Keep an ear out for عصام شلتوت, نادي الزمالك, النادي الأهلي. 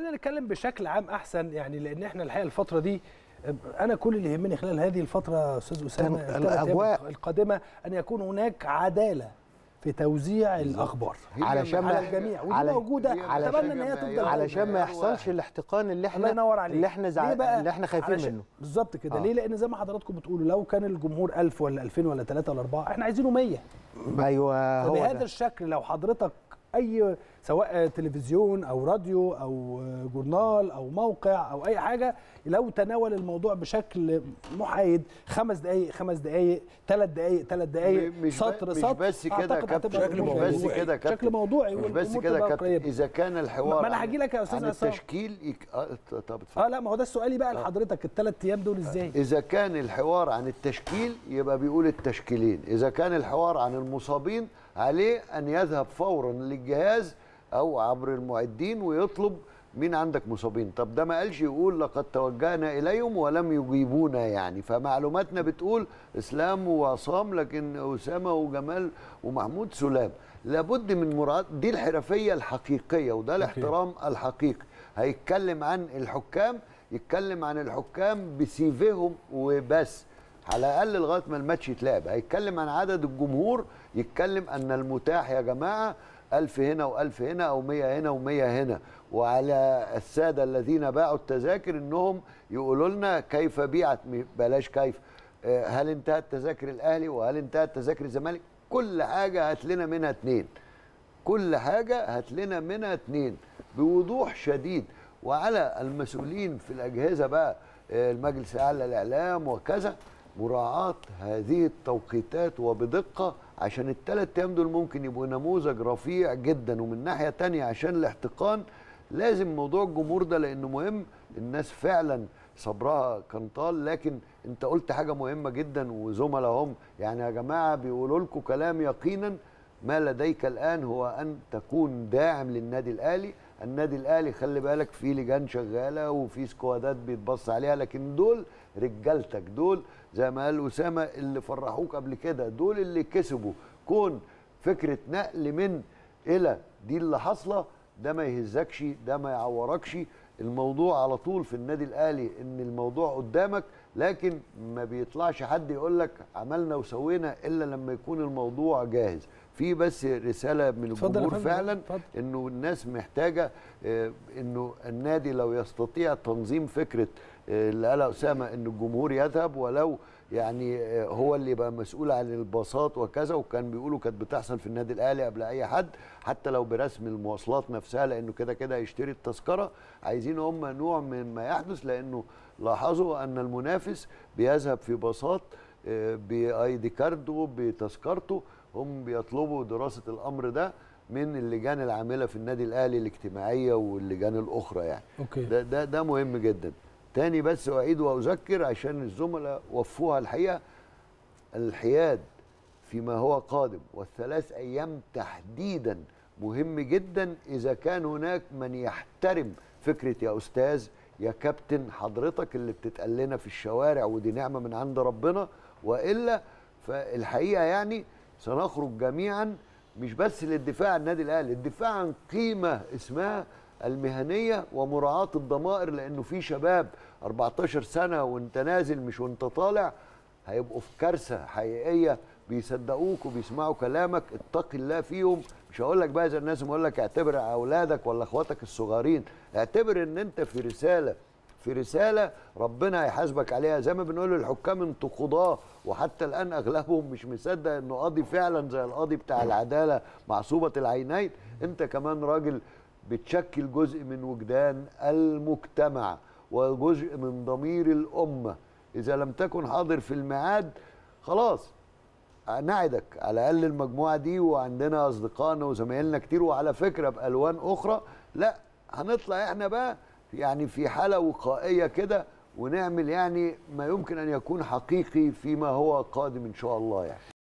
خلينا نتكلم بشكل عام احسن، يعني لان احنا الحقيقه الفتره دي انا كل اللي يهمني خلال هذه الفتره استاذ اسامه القادمه ان يكون هناك عداله في توزيع الاخبار على الجميع، ودي موجوده اتمنى ان هي تفضل علشان ما يحصلش الاحتقان اللي احنا اللي احنا خايفين منه بالظبط كده. ليه؟ لان زي ما حضراتكم بتقولوا لو كان الجمهور 1000 ولا 2000 ولا 3 ولا 4 احنا عايزينه 100. ايوه هو بهذا الشكل. لو حضرتك اي سواء تلفزيون او راديو او جورنال او موقع او اي حاجه لو تناول الموضوع بشكل محايد 5 دقائق 3 دقائق سطر مش بس كده يا كابتن، شكل موضوعي مش بس كده يا كابتن. اذا كان الحوار ما انا هاجي لك يا استاذ عصام التشكيل طب لا ما هو ده سؤالي بقى لحضرتك. الثلاث ايام دول ازاي؟ اذا كان الحوار عن التشكيل يبقى بيقول التشكيلين، اذا كان الحوار عن المصابين عليه ان يذهب فورا للجهاز او عبر المعدين ويطلب مين عندك مصابين. طب ده ما قالش يقول لقد توجهنا اليهم ولم يجيبونا، يعني فمعلوماتنا بتقول اسلام وعصام لكن اسامه وجمال ومحمود سلام. لابد من مراعاه دي الحرفيه الحقيقيه وده الاحترام الحقيقي. هيتكلم عن الحكام يتكلم عن الحكام بسيفهم وبس على الاقل لغايه ما الماتش يتلعب. هيتكلم عن عدد الجمهور يتكلم ان المتاح يا جماعه 1000 هنا و1000 هنا او 100 هنا و100 هنا، وعلى الساده الذين باعوا التذاكر انهم يقولوا لنا كيف بيعت، بلاش كيف، هل انتهت تذاكر الاهلي وهل انتهت تذاكر الزمالك. كل حاجه هات لنا منها اثنين، كل حاجه هات لنا منها اثنين بوضوح شديد. وعلى المسؤولين في الاجهزه بقى المجلس الاعلى للاعلام وكذا مراعاة هذه التوقيتات وبدقة، عشان الثلاث ايام دول ممكن يبقوا نموذج رفيع جدا. ومن ناحية تانية عشان الاحتقان لازم موضوع الجمهور ده لأنه مهم، الناس فعلا صبرها كان طال. لكن انت قلت حاجة مهمة جدا وزملائهم يعني يا جماعة بيقولوا لكم كلام يقينا. ما لديك الآن هو أن تكون داعم للنادي الأهلي. النادي الأهلي خلي بالك في لجان شغالة وفي سكوادات بيتبص عليها، لكن دول رجالتك، دول زي ما قال أسامة اللي فرحوك قبل كده، دول اللي كسبوا. كون فكرة نقل من إلى دي اللي حاصلة ده ما يهزكش، ده ما يعوركش. الموضوع على طول في النادي الأهلي إن الموضوع قدامك، لكن ما بيطلعش حد يقولك عملنا وسوينا إلا لما يكون الموضوع جاهز. في بس رسالة من الجمهور فعلا انه الناس محتاجة انه النادي لو يستطيع تنظيم فكرة اللي قالها أسامة ان الجمهور يذهب ولو يعني هو اللي يبقى مسؤول عن الباصات وكذا. وكان بيقولوا كانت بتحصل في النادي الأهلي قبل اي حد، حتى لو برسم المواصلات نفسها لانه كده كده هيشتري التذكرة. عايزين هم نوع من ما يحدث لانه لاحظوا ان المنافس بيذهب في باصات بايدي كارده بتذكرته. هم بيطلبوا دراسة الأمر ده من اللجان العاملة في النادي الأهلي الاجتماعية واللجان الأخرى يعني. أوكي. ده مهم جدا. تاني بس أعيد وأذكر عشان الزملاء وفوها الحقيقة، الحياد فيما هو قادم والثلاث أيام تحديدا مهم جدا. إذا كان هناك من يحترم فكرة يا أستاذ يا كابتن حضرتك اللي بتتقال لنا في الشوارع ودي نعمة من عند ربنا، وإلا فالحقيقة يعني سنخرج جميعا مش بس للدفاع عن النادي الاهلي، الدفاع عن قيمه اسمها المهنيه ومراعاه الضمائر. لانه في شباب 14 سنه وانت نازل مش وانت طالع هيبقوا في كارثه حقيقيه. بيصدقوك وبيسمعوا كلامك، اتقي الله فيهم. مش هقول لك بقى زي الناس بقول لك اعتبر اولادك ولا اخواتك الصغيرين، اعتبر ان انت في رساله ربنا هيحاسبك عليها. زي ما بنقول للحكام انتوا قضاه، وحتى الان اغلبهم مش مصدق انه قاضي فعلا زي القاضي بتاع العداله معصوبه العينين. انت كمان راجل بتشكل جزء من وجدان المجتمع وجزء من ضمير الامه. اذا لم تكن حاضر في الميعاد خلاص نعدك على الاقل المجموعه دي، وعندنا اصدقائنا وزمايلنا كتير وعلى فكره بالوان اخرى. لا هنطلع احنا بقى يعني في حالة وقائية كده ونعمل يعني ما يمكن أن يكون حقيقي فيما هو قادم إن شاء الله يعني.